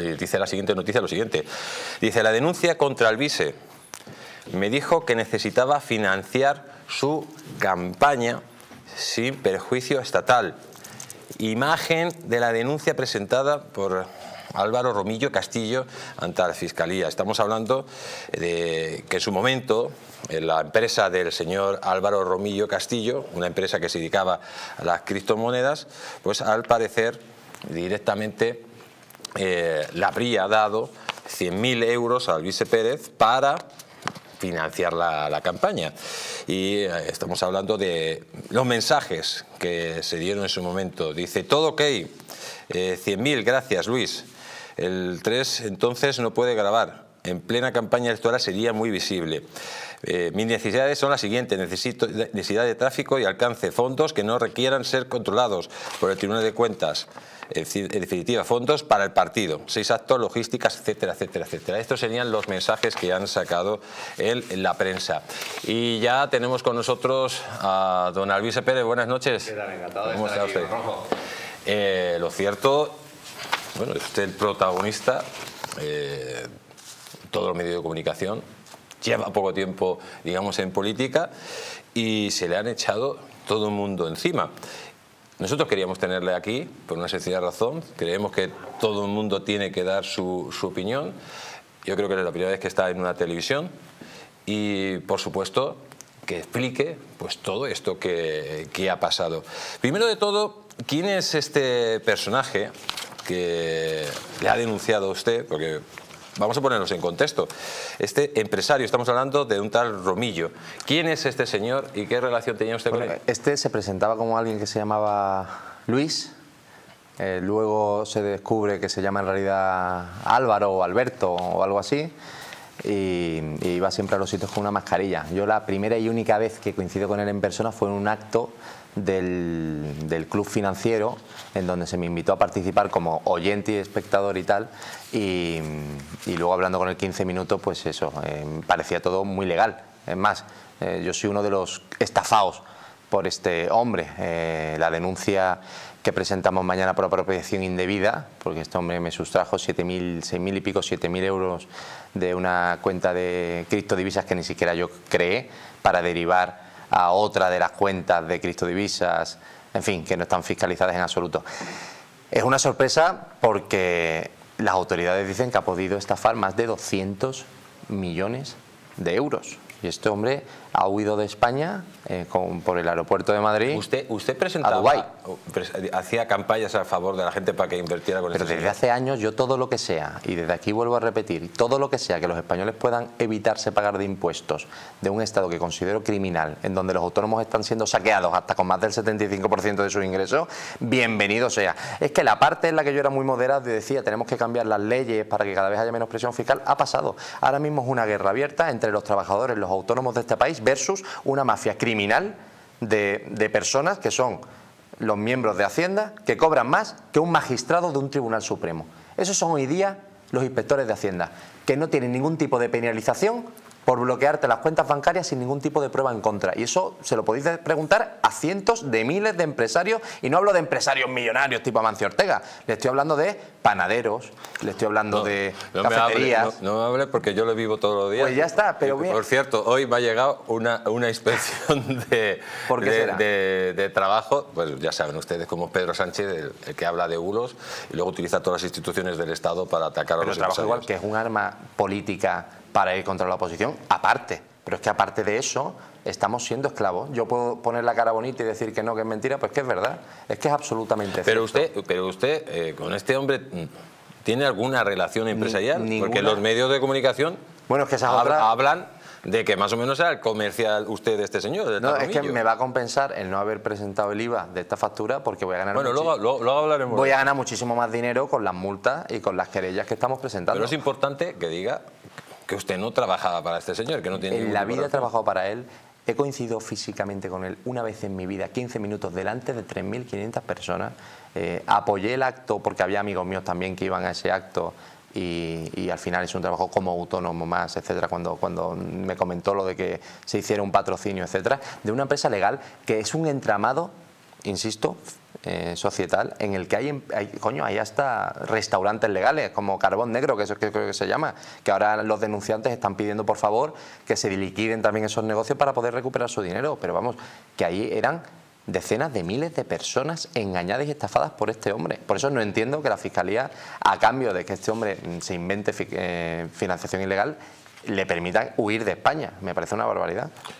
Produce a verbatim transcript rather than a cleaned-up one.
dice la siguiente noticia lo siguiente. Dice, la denuncia contra Alvise me dijo que necesitaba financiar su campaña sin perjuicio estatal. Imagen de la denuncia presentada por Álvaro Romillo Castillo ante la Fiscalía. Estamos hablando de que en su momento la empresa del señor Álvaro Romillo Castillo, una empresa que se dedicaba a las criptomonedas, pues al parecer directamente eh, le habría dado cien mil euros a Alvise Pérez para financiar la, la campaña. Y estamos hablando de los mensajes que se dieron en su momento. Dice, todo ok, eh, cien mil, gracias Luis. El tres entonces no puede grabar. En plena campaña electoral sería muy visible. Eh, mis necesidades son las siguientes. Necesito necesidad de tráfico y alcance. Fondos que no requieran ser controlados por el Tribunal de Cuentas. En definitiva, fondos para el partido. Seis actos, logísticas, etcétera, etcétera, etcétera. Estos serían los mensajes que han sacado él en la prensa. Y ya tenemos con nosotros a don Alvise Pérez. Buenas noches. ¿Qué tal? Encantado de estar aquí, Rojo. Eh, lo cierto, bueno, usted el protagonista... Eh, todos los medios de comunicación, lleva poco tiempo, digamos, en política y se le han echado todo el mundo encima. Nosotros queríamos tenerle aquí por una sencilla razón, creemos que todo el mundo tiene que dar su, su opinión. Yo creo que es la primera vez que está en una televisión y, por supuesto, que explique pues todo esto que, que ha pasado. Primero de todo, ¿quién es este personaje que le ha denunciado a usted? Porque... vamos a ponernos en contexto. Este empresario, estamos hablando de un tal Romillo. ¿Quién es este señor y qué relación tenía usted bueno, con él? Este se presentaba como alguien que se llamaba Luis. Eh, luego se descubre que se llama en realidad Álvaro o Alberto o algo así. Y, y iba siempre a los sitios con una mascarilla. Yo la primera y única vez que coincido con él en persona fue en un acto del, del club financiero, en donde se me invitó a participar como oyente y espectador y tal, y, y luego hablando con él quince minutos, pues eso, eh, parecía todo muy legal. Es más, eh, yo soy uno de los estafados por este hombre. Eh, la denuncia que presentamos mañana por apropiación indebida, porque este hombre me sustrajo siete mil, seis mil y pico, siete mil euros de una cuenta de criptodivisas que ni siquiera yo creé, para derivar a otra de las cuentas de criptodivisas, en fin, que no están fiscalizadas en absoluto. Es una sorpresa porque las autoridades dicen que ha podido estafar más de doscientos millones de euros. Y este hombre ha huido de España eh, con, por el aeropuerto de Madrid. Usted, usted presentaba, a Dubái. Hacía campañas a favor de la gente para que invirtiera con... Pero desde señor. hace años yo todo lo que sea, y desde aquí vuelvo a repetir, todo lo que sea que los españoles puedan evitarse pagar de impuestos de un Estado que considero criminal, en donde los autónomos están siendo saqueados hasta con más del setenta y cinco por ciento de sus ingresos, bienvenido sea. Es que la parte en la que yo era muy moderado y decía tenemos que cambiar las leyes para que cada vez haya menos presión fiscal, ha pasado. Ahora mismo es una guerra abierta entre los trabajadores, los autónomos de este país versus una mafia criminal de, de personas que son los miembros de Hacienda que cobran más que un magistrado de un tribunal supremo. Esos son hoy día los inspectores de Hacienda, que no tienen ningún tipo de penalización por bloquearte las cuentas bancarias sin ningún tipo de prueba en contra. Y eso se lo podéis preguntar a cientos de miles de empresarios, y no hablo de empresarios millonarios tipo Amancio Ortega, le estoy hablando de panaderos, le estoy hablando no, de no cafeterías. Me hable, no, no me hables porque yo lo vivo todos los días. Pues ya está, pero... Por bien. cierto, hoy me ha llegado una, una inspección de, ¿Por qué de, será? de, de trabajo, pues ya saben ustedes cómo es Pedro Sánchez, el, el que habla de bulos y luego utiliza todas las instituciones del Estado para atacar a pero los trabajo empresarios. Igual que es un arma política para ir contra la oposición, aparte. Pero es que aparte de eso, estamos siendo esclavos. Yo puedo poner la cara bonita y decir que no, que es mentira, pues que es verdad. Es que es absolutamente pero cierto. Usted, pero usted, eh, con este hombre, ¿tiene alguna relación empresarial? Ni, Porque los medios de comunicación bueno, es que esas hab otras... hablan de que más o menos era el comercial usted de este señor. De no, es que me va a compensar el no haber presentado el I V A de esta factura porque voy a ganar... Bueno, luego, luego, luego hablaremos. Voy a ganar muchísimo más dinero con las multas y con las querellas que estamos presentando. Pero es importante que diga... que usted no trabajaba para este señor, que no tiene... En la vida he trabajado para él, he coincidido físicamente con él una vez en mi vida, quince minutos, delante de tres mil quinientas personas. Eh, apoyé el acto porque había amigos míos también que iban a ese acto y, y al final es un trabajo como autónomo más, etcétera, cuando, cuando me comentó lo de que se hiciera un patrocinio, etcétera, de una empresa legal que es un entramado insisto, eh, societal, en el que hay, hay, coño, hay hasta restaurantes legales, como Carbón Negro, que eso creo que, que se llama, que ahora los denunciantes están pidiendo, por favor, que se liquiden también esos negocios para poder recuperar su dinero. Pero vamos, que ahí eran decenas de miles de personas engañadas y estafadas por este hombre. Por eso no entiendo que la Fiscalía, a cambio de que este hombre se invente fi eh, financiación ilegal, le permitan huir de España. Me parece una barbaridad.